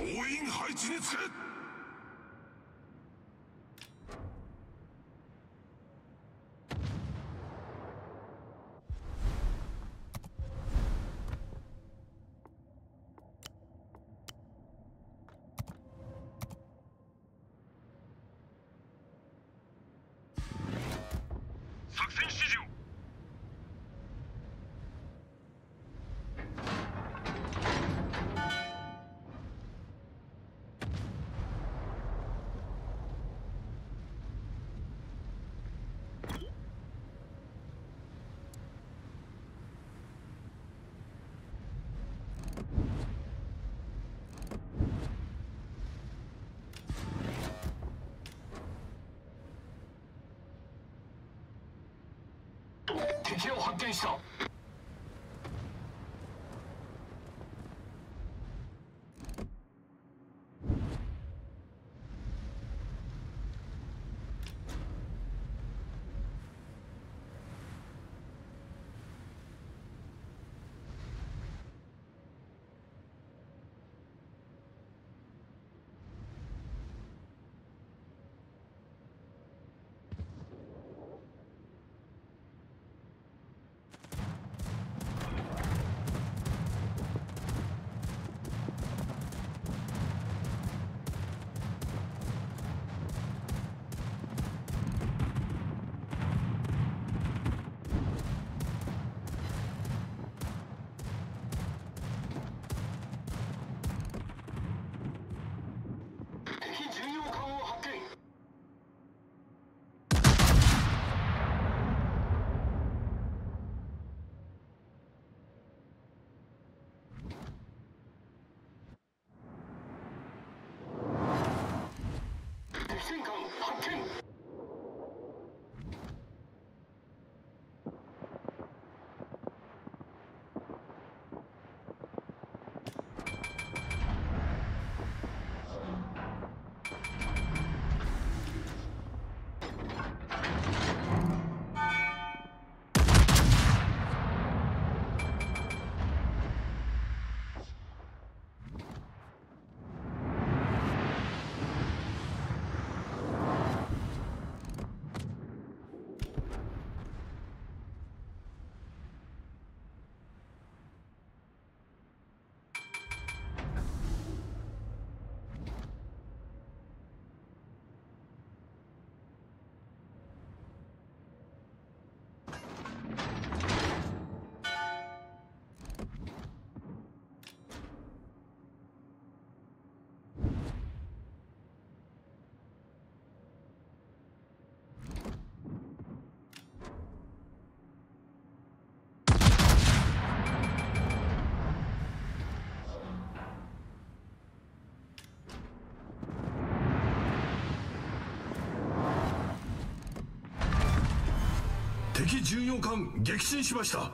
総員配置につけ。作戦指示を。 敵を発見した。敵巡洋艦撃沈しました。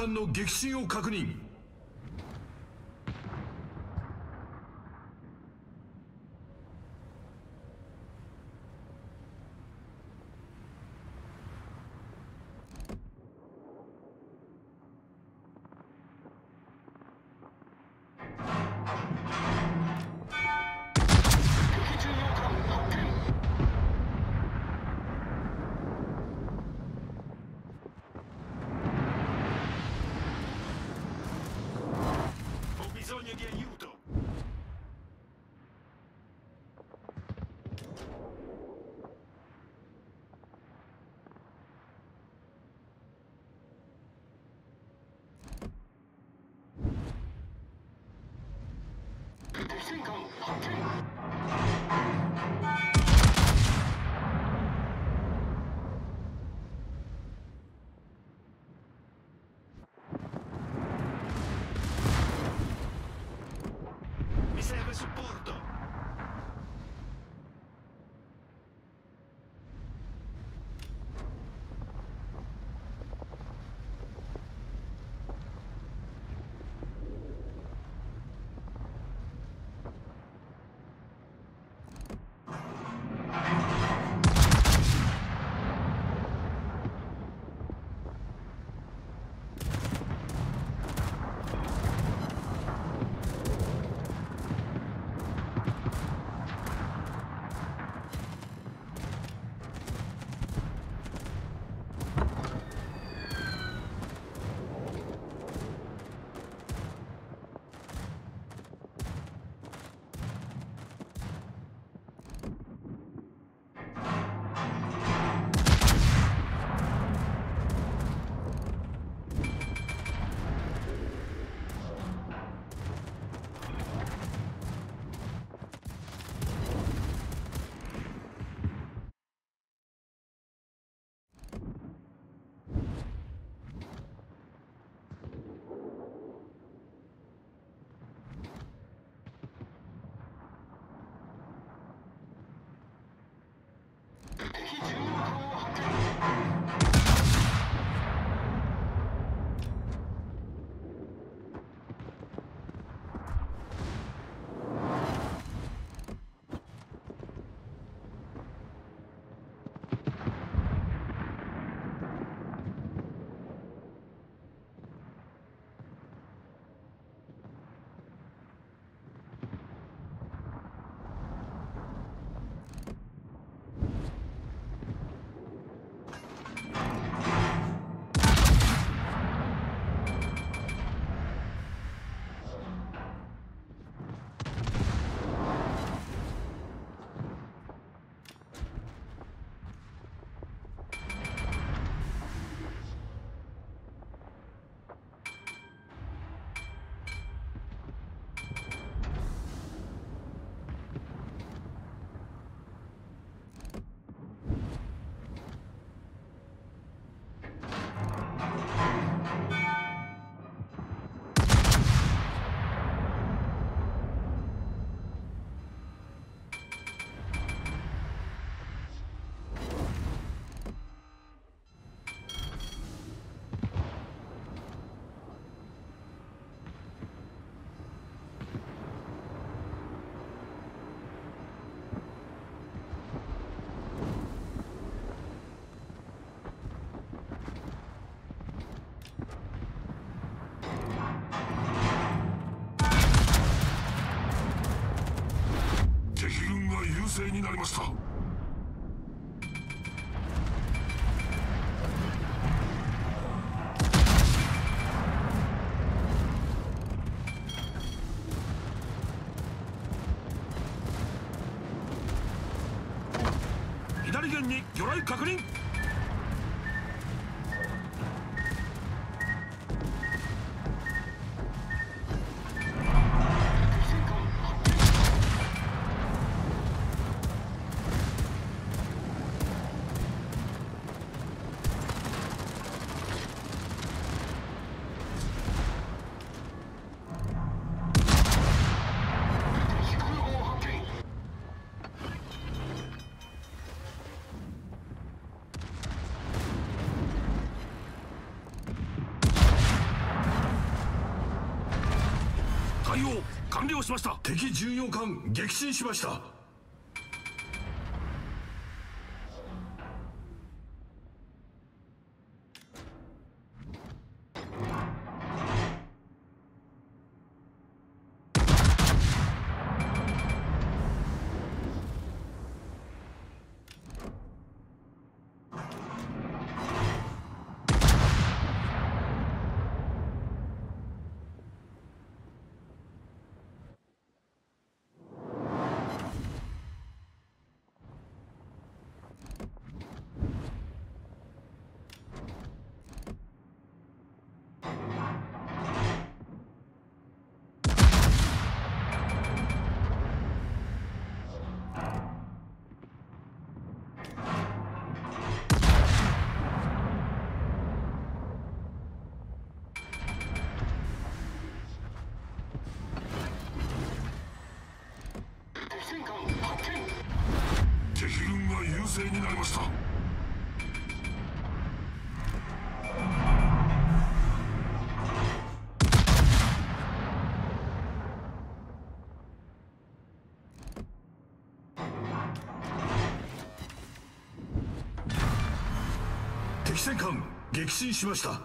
艦の撃沈を確認。優勢になりました。 左舷に魚雷確認。完了しました。敵巡洋艦撃沈しました。優勢になりました。敵戦艦撃沈しました。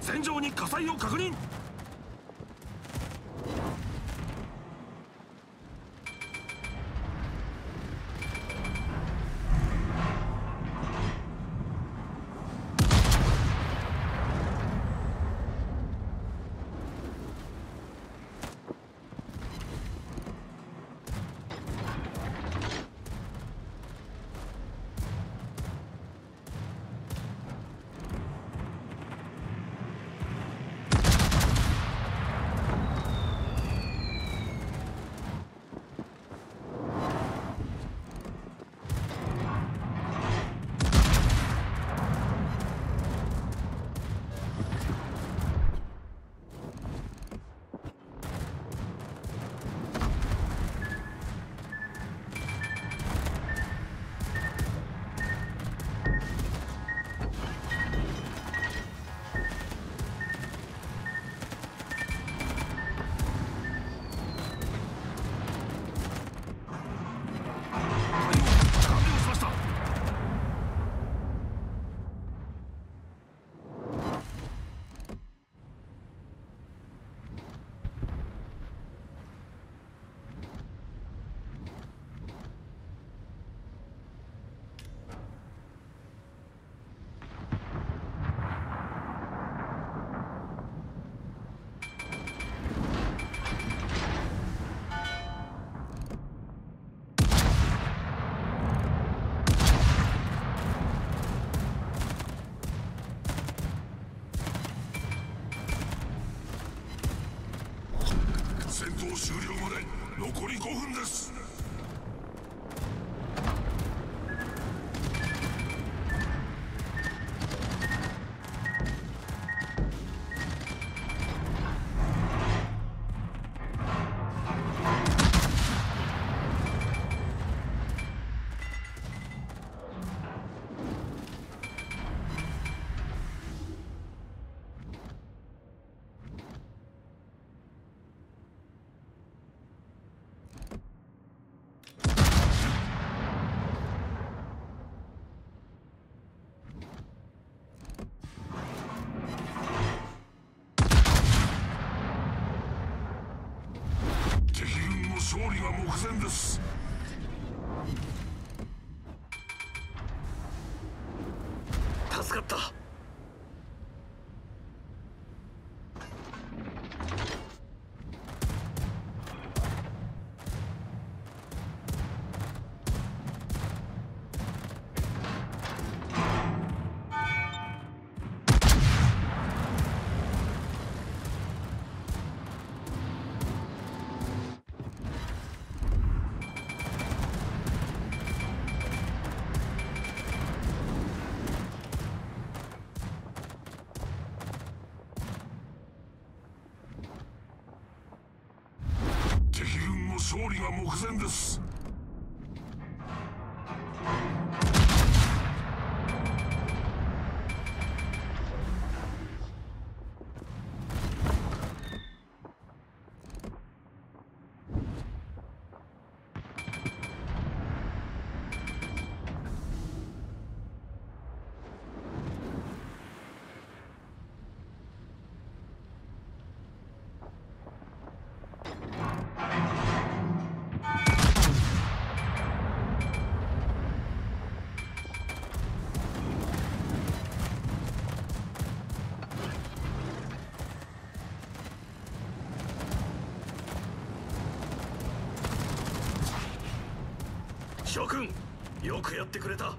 戦場に火災を確認。かった。勝利が目前です。諸君、よくやってくれた。